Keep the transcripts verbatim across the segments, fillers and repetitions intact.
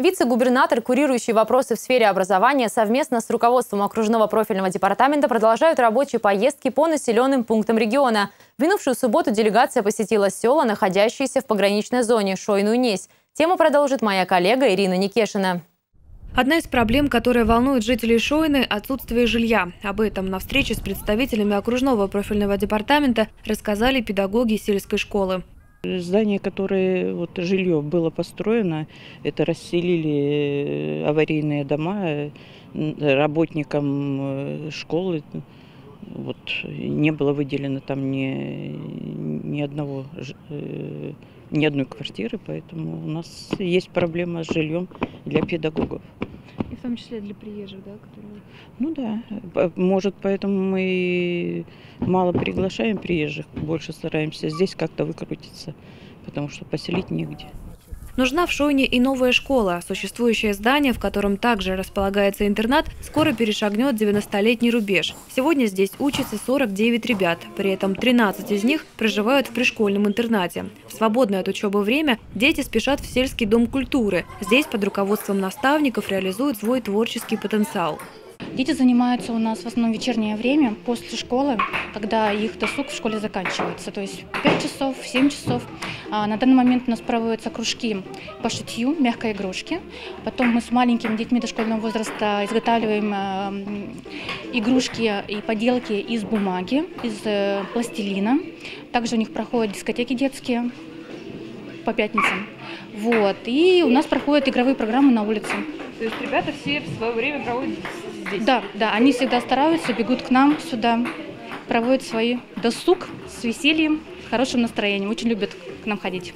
Вице-губернатор, курирующий вопросы в сфере образования, совместно с руководством окружного профильного департамента продолжают рабочие поездки по населенным пунктам региона. В минувшую субботу делегация посетила села, находящиеся в пограничной зоне Шойну-Несь. Тему продолжит моя коллега Ирина Никешина. Одна из проблем, которая волнует жителей Шойны – отсутствие жилья. Об этом на встрече с представителями окружного профильного департамента рассказали педагоги сельской школы. Здание, которое вот, жилье было построено, это расселили аварийные дома работникам школы. Вот, не было выделено там ни, ни, одного, ни одной квартиры, поэтому у нас есть проблема с жильем для педагогов. И в том числе для приезжих, да? Которые... Ну да, может, поэтому мы мало приглашаем приезжих, больше стараемся здесь как-то выкрутиться, потому что поселить негде. Нужна в Шойне и новая школа. Существующее здание, в котором также располагается интернат, скоро перешагнет девяностолетний рубеж. Сегодня здесь учатся сорок девять ребят. При этом тринадцать из них проживают в пришкольном интернате. В свободное от учебы время дети спешат в сельский дом культуры. Здесь под руководством наставников реализуют свой творческий потенциал. Дети занимаются у нас в основном в вечернее время, после школы, когда их досуг в школе заканчивается. То есть пять часов, семь часов. А на данный момент у нас проводятся кружки по шитью, мягкой игрушки. Потом мы с маленькими детьми дошкольного возраста изготавливаем игрушки и поделки из бумаги, из пластилина. Также у них проходят дискотеки детские по пятницам. Вот. И у нас проходят игровые программы на улице. То есть ребята все в свое время проводят здесь? Да, да, они всегда стараются, бегут к нам сюда, проводят свои досуг с весельем, с хорошим настроением, очень любят к нам ходить.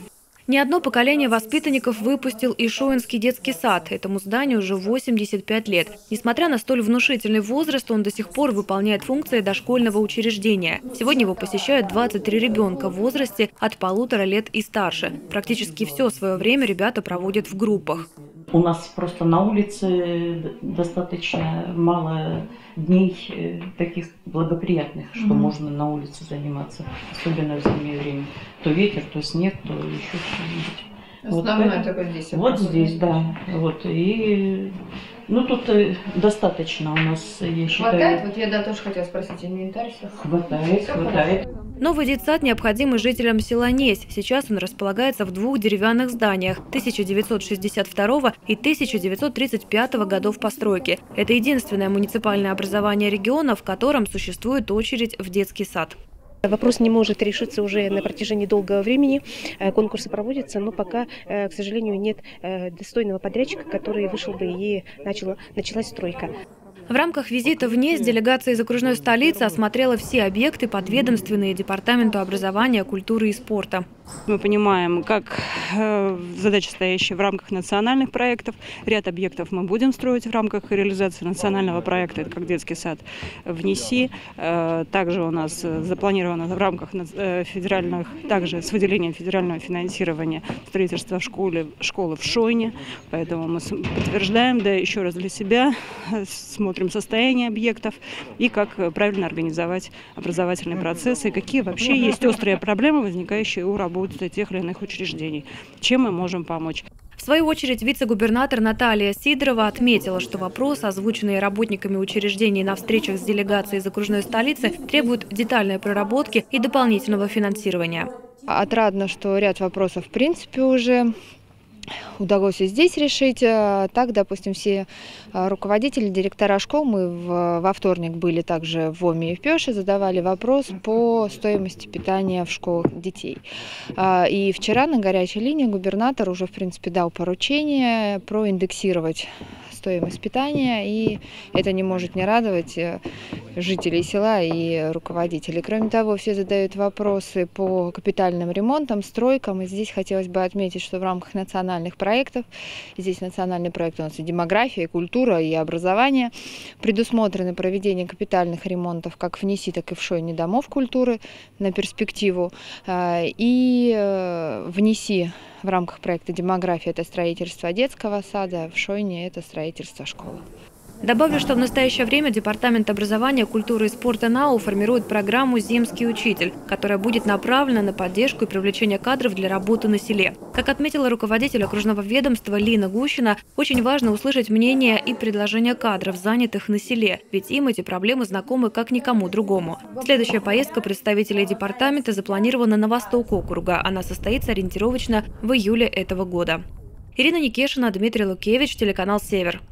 Ни одно поколение воспитанников выпустил и Шойнский детский сад. Этому зданию уже восемьдесят пять лет. Несмотря на столь внушительный возраст, он до сих пор выполняет функции дошкольного учреждения. Сегодня его посещают двадцать три ребенка в возрасте от полутора лет и старше. Практически все свое время ребята проводят в группах. У нас просто на улице достаточно мало дней таких благоприятных, что mm-hmm. можно на улице заниматься, особенно в зимнее время. То ветер, то снег, то еще что-нибудь. Основное вот только здесь. Вот здесь, да. Вот. И, ну, тут достаточно у нас, я считаю. Хватает? Вот я да, тоже хотела спросить, инвентарь все? Хватает, все хватает. Хорошо. Новый детсад необходим и жителям села Несь. Сейчас он располагается в двух деревянных зданиях тысяча девятьсот шестьдесят второго и тысяча девятьсот тридцать пятого годов постройки. Это единственное муниципальное образование региона, в котором существует очередь в детский сад. Вопрос не может решиться уже на протяжении долгого времени. Конкурсы проводятся, но пока, к сожалению, нет достойного подрядчика, который вышел бы и начала, началась стройка. В рамках визита в Несь делегация из окружной столицы осмотрела все объекты, подведомственные департаменту образования, культуры и спорта. Мы понимаем, как задачи, стоящие в рамках национальных проектов. Ряд объектов мы будем строить в рамках реализации национального проекта, это как детский сад в Неси. Также у нас запланировано в рамках федеральных, также с выделением федерального финансирования строительства школы, школы в Шойне. Поэтому мы подтверждаем, да еще раз для себя, смотрим состояние объектов и как правильно организовать образовательные процессы, и какие вообще есть острые проблемы, возникающие у работы тех или иных учреждений, чем мы можем помочь. В свою очередь вице-губернатор Наталья Сидорова отметила, что вопросы, озвученные работниками учреждений на встречах с делегацией из окружной столицы, требуют детальной проработки и дополнительного финансирования. Отрадно, что ряд вопросов в принципе уже удалось и здесь решить. Так, допустим, все руководители, директора школ, мы во вторник были также в Оме и в Пеше, задавали вопрос по стоимости питания в школах детей. И вчера на горячей линии губернатор уже, в принципе, дал поручение проиндексировать стоимость питания, и это не может не радовать жителей села и руководителей. Кроме того, все задают вопросы по капитальным ремонтам, стройкам, и здесь хотелось бы отметить, что в рамках национальных проектов, здесь национальный проект у нас и демография, и культура, и образование, предусмотрено проведение капитальных ремонтов как в Неси, так и в Шойне домов культуры на перспективу, и в Неси в рамках проекта «Демография» это строительство детского сада, в Шойне это строительство школы. Добавлю, что в настоящее время Департамент образования, культуры и спорта НАУ формирует программу «Зимский учитель», которая будет направлена на поддержку и привлечение кадров для работы на селе. Как отметила руководитель окружного ведомства Лина Гущина, очень важно услышать мнение и предложения кадров, занятых на селе, ведь им эти проблемы знакомы как никому другому. Следующая поездка представителей департамента запланирована на восток округа. Она состоится ориентировочно в июле этого года. Ирина Никешина, Дмитрий Лукевич, телеканал «Север».